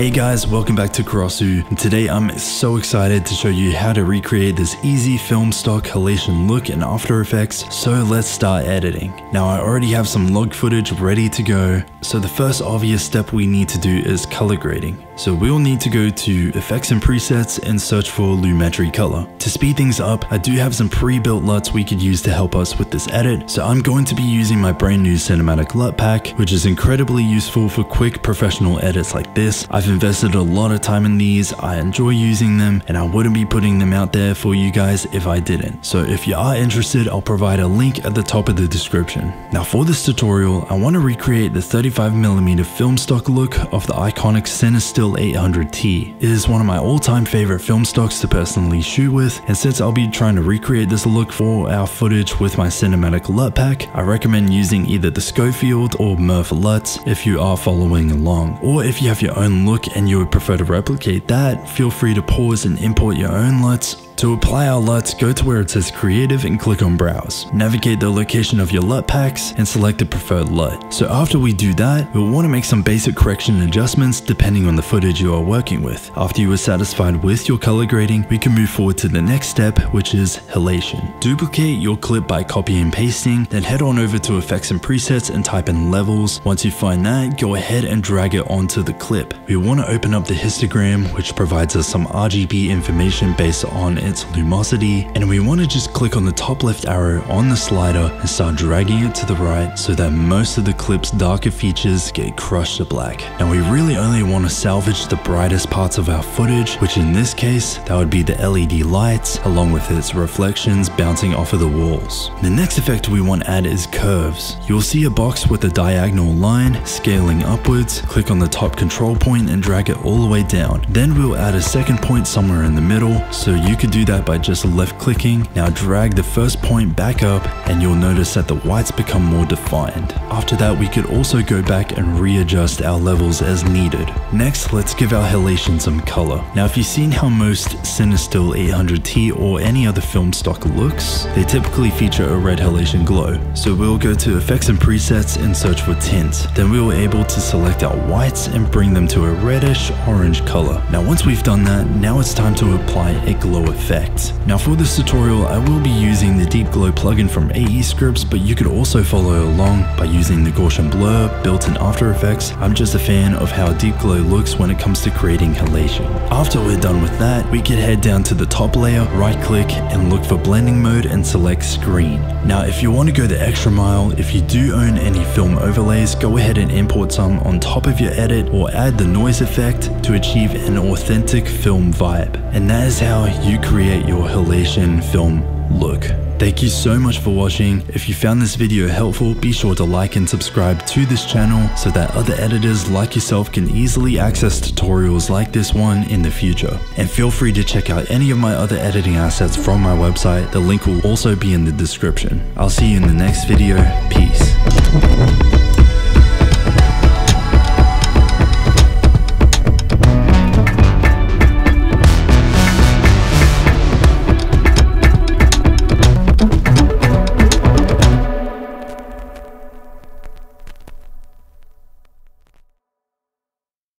Hey guys, welcome back to Kurosu, and today I'm so excited to show you how to recreate this easy film stock halation look in After Effects, so let's start editing. Now I already have some log footage ready to go, so the first obvious step we need to do is color grading. So we'll need to go to Effects and Presets and search for Lumetri Color. To speed things up, I do have some pre-built LUTs we could use to help us with this edit, so I'm going to be using my brand new Cinematic LUT pack, which is incredibly useful for quick professional edits like this. I've invested a lot of time in these, I enjoy using them, and I wouldn't be putting them out there for you guys if I didn't. So if you are interested, I'll provide a link at the top of the description. Now for this tutorial, I want to recreate the 35mm film stock look of the iconic Cinestill 800T. It is one of my all-time favorite film stocks to personally shoot with, and since I'll be trying to recreate this look for our footage with my Cinematic LUT pack, I recommend using either the Schofield or Murph LUTs if you are following along. Or if you have your own look and you would prefer to replicate that, feel free to pause and import your own LUTs. To apply our LUTs, go to where it says Creative and click on Browse. Navigate the location of your LUT packs and select the preferred LUT. So after we do that, you'll want to make some basic correction adjustments depending on the footage you are working with. After you are satisfied with your color grading, we can move forward to the next step, which is halation. Duplicate your clip by copying and pasting, then head on over to Effects and Presets and type in Levels. Once you find that, go ahead and drag it onto the clip. We want to open up the histogram, which provides us some RGB information based on its lumosity, and we want to just click on the top left arrow on the slider and start dragging it to the right so that most of the clip's darker features get crushed to black. Now we really only want to salvage the brightest parts of our footage, which in this case that would be the LED lights along with its reflections bouncing off of the walls. The next effect we want to add is curves. You'll see a box with a diagonal line scaling upwards. Click on the top control point and drag it all the way down. Then we'll add a second point somewhere in the middle, so you could do that by just left clicking. Now drag the first point back up and you'll notice that the whites become more defined. After that, we could also go back and readjust our levels as needed. Next, let's give our halation some color. Now if you've seen how most Cinestill 800T or any other film stock looks, they typically feature a red halation glow. So we'll go to Effects and Presets and search for Tint. Then we were able to select our whites and bring them to a reddish orange color. Now once we've done that, now it's time to apply a glow effect. Now for this tutorial, I will be using the Deep Glow plugin from AE Scripts, but you could also follow along by using the Gaussian Blur built in After Effects. I'm just a fan of how Deep Glow looks when it comes to creating halation. After we're done with that, we could head down to the top layer, right click and look for blending mode and select screen. Now if you want to go the extra mile, if you do own any film overlays, go ahead and import some on top of your edit or add the noise effect to achieve an authentic film vibe. And that is how you create your halation film look. Thank you so much for watching. If you found this video helpful, be sure to like and subscribe to this channel so that other editors like yourself can easily access tutorials like this one in the future. And feel free to check out any of my other editing assets from my website. The link will also be in the description. I'll see you in the next video. Peace.